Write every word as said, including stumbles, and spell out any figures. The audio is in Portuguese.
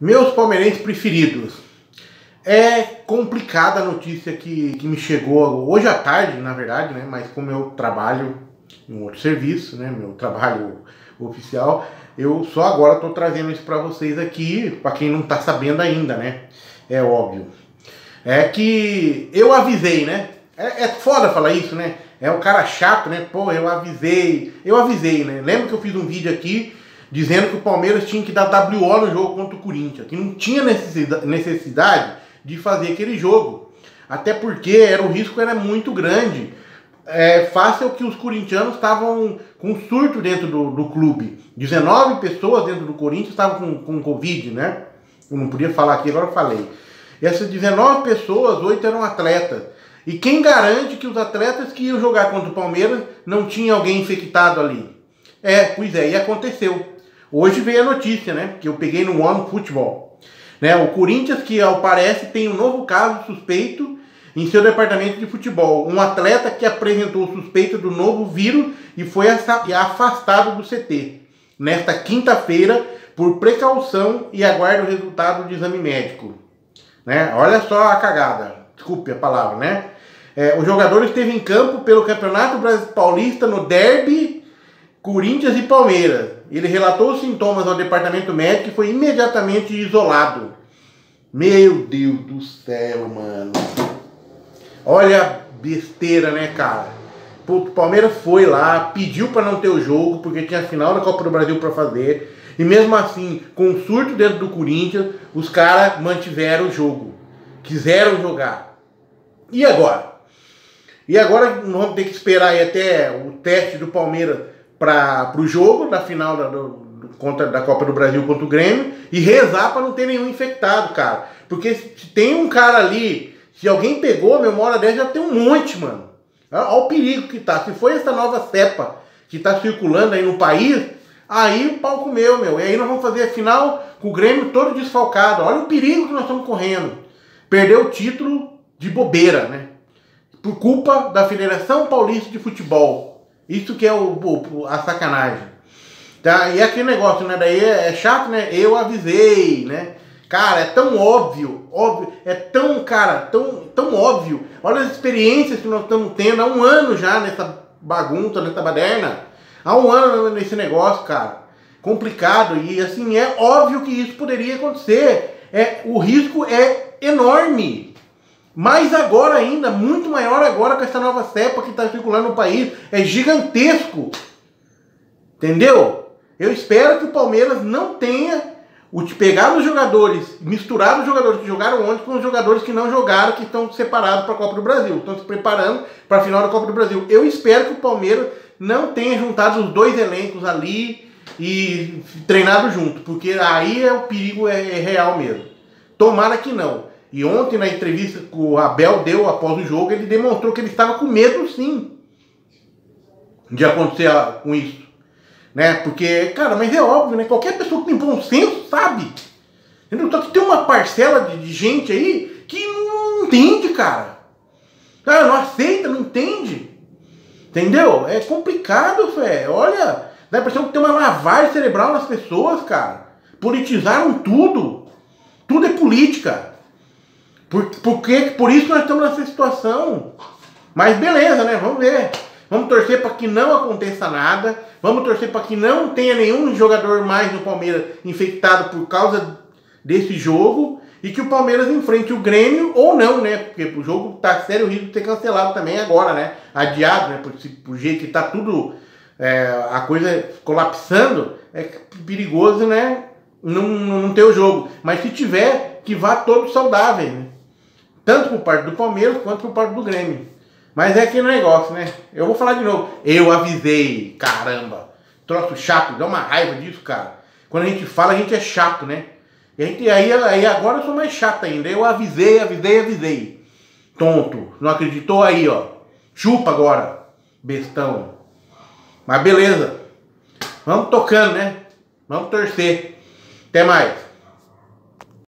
Meus palmeirenses preferidos, é complicada a notícia que, que me chegou hoje à tarde, na verdade, né? Mas como eu trabalho em um outro serviço, né? Meu trabalho oficial, eu só agora estou trazendo isso para vocês aqui, para quem não está sabendo ainda, né? É óbvio. É que eu avisei, né? É, é foda falar isso, né? É um cara chato, né? Pô, eu avisei, eu avisei, né? Lembra que eu fiz um vídeo aqui dizendo que o Palmeiras tinha que dar W O no jogo contra o Corinthians, que não tinha necessidade de fazer aquele jogo, até porque era, o risco era muito grande, é, face ao que os corintianos estavam com surto dentro do, do clube, dezenove pessoas dentro do Corinthians estavam com, com Covid, né? Eu não podia falar aqui, agora eu falei. Essas dezenove pessoas, oito eram atletas, e quem garante que os atletas que iam jogar contra o Palmeiras não tinha alguém infectado ali? É, pois é, e aconteceu. Hoje veio a notícia, né, que eu peguei no One Football, né, o Corinthians, que ao parece tem um novo caso suspeito em seu departamento de futebol. Um atleta que apresentou suspeita do novo vírus e foi afastado do C T nesta quinta-feira por precaução e aguarda o resultado do exame médico, né? Olha só a cagada, desculpe a palavra, né? É, o jogador esteve em campo pelo Campeonato Brasileiro Paulista no Derby, Corinthians e Palmeiras. Ele relatou os sintomas ao departamento médico e foi imediatamente isolado. Meu Deus do céu, mano. Olha a besteira, né, cara? O Palmeiras foi lá, pediu para não ter o jogo, porque tinha a final da Copa do Brasil para fazer. E mesmo assim, com o surto dentro do Corinthians, os caras mantiveram o jogo. Quiseram jogar. E agora? E agora nós vamos ter que esperar aí até o teste do Palmeiras para o jogo da final da, do, contra, da Copa do Brasil contra o Grêmio, e rezar para não ter nenhum infectado, cara. Porque se tem um cara ali, se alguém pegou, meu, uma hora dessa já tem um monte, mano. Olha o perigo que tá. Se foi essa nova cepa que tá circulando aí no país, aí o pau comeu, meu. E aí nós vamos fazer a final com o Grêmio todo desfalcado. Olha o perigo que nós estamos correndo. Perdeu o título de bobeira, né? Por culpa da Federação Paulista de Futebol. Isso que é o, o, a sacanagem, tá? E aquele negócio, né? Daí é, é chato, né? Eu avisei, né? Cara, é tão óbvio, óbvio, é tão, cara, tão, tão óbvio. Olha as experiências que nós estamos tendo há um ano já nessa bagunça, nessa baderna. Há um ano nesse negócio, cara. Complicado, e assim, é óbvio que isso poderia acontecer. É, o risco é enorme. Mas agora ainda, muito maior agora com essa nova cepa que está circulando no país. É gigantesco. Entendeu? Eu espero que o Palmeiras não tenha o de pegar os jogadores, misturar os jogadores que jogaram ontem com os jogadores que não jogaram, que estão separados para a Copa do Brasil. Estão se preparando para a final da Copa do Brasil. Eu espero que o Palmeiras não tenha juntado os dois elencos ali e treinado junto. Porque aí é o perigo é, é real mesmo. Tomara que não. E ontem, na entrevista que o Abel deu após o jogo, ele demonstrou que ele estava com medo, sim, de acontecer com isso, né? Porque, cara, mas é óbvio, né? Qualquer pessoa que tem bom senso sabe. Entendeu? Só que tem uma parcela de, de gente aí que não entende, cara. Cara, não aceita, não entende. Entendeu? É complicado, velho. Olha, dá a impressão que tem uma lavagem cerebral nas pessoas, cara. Politizaram tudo. Tudo é política. Por, porque, por isso nós estamos nessa situação. Mas beleza, né? Vamos ver. Vamos torcer para que não aconteça nada. Vamos torcer para que não tenha nenhum jogador mais no Palmeiras infectado por causa desse jogo. E que o Palmeiras enfrente o Grêmio ou não, né? Porque o jogo tá sério, o risco de ser cancelado também agora, né? Adiado, né? Por, por jeito que tá tudo... É, a coisa colapsando. É perigoso, né? Não, não ter o jogo. Mas se tiver, que vá todo saudável, né? Tanto por parte do Palmeiras quanto por parte do Grêmio. Mas é aquele negócio, né? Eu vou falar de novo. Eu avisei, caramba. Troço chato, dá uma raiva disso, cara. Quando a gente fala, a gente é chato, né? E a gente, aí, aí agora eu sou mais chato ainda. Eu avisei, avisei, avisei. Tonto. Não acreditou aí, ó. Chupa agora, bestão. Mas beleza. Vamos tocando, né? Vamos torcer. Até mais.